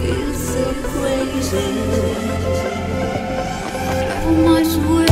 feel so crazy. How much